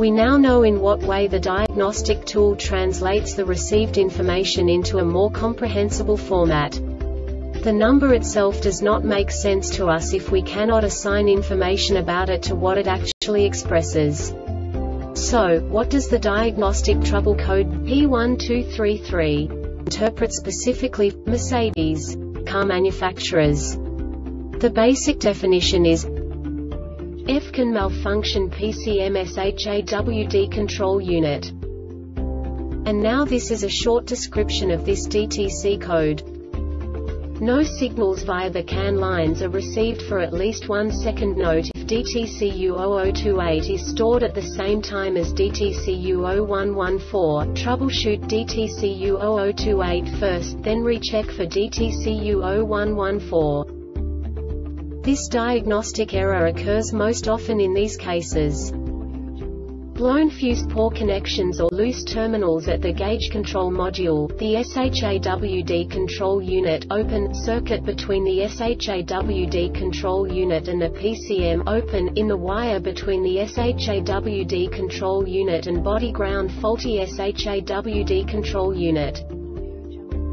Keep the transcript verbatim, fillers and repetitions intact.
We now know in what way the diagnostic tool translates the received information into a more comprehensible format. The number itself does not make sense to us if we cannot assign information about it to what it actually expresses. So, what does the diagnostic trouble code P one two three three interpret specifically for Mercedes car manufacturers? The basic definition is F CAN malfunction P C M S H A W D control unit. And now this is a short description of this D T C code. No signals via the C A N lines are received for at least one second. Note, if D T C U zero zero two eight is stored at the same time as D T C U zero one one four, troubleshoot D T C U zero zero two eight first, then recheck for D T C U zero one one four. This diagnostic error occurs most often in these cases: blown fuse, poor connections or loose terminals at the gauge control module, the S H A W D control unit, open circuit between the S H A W D control unit and the P C M, open in the wire between the S H A W D control unit and body, ground faulty S H A W D control unit.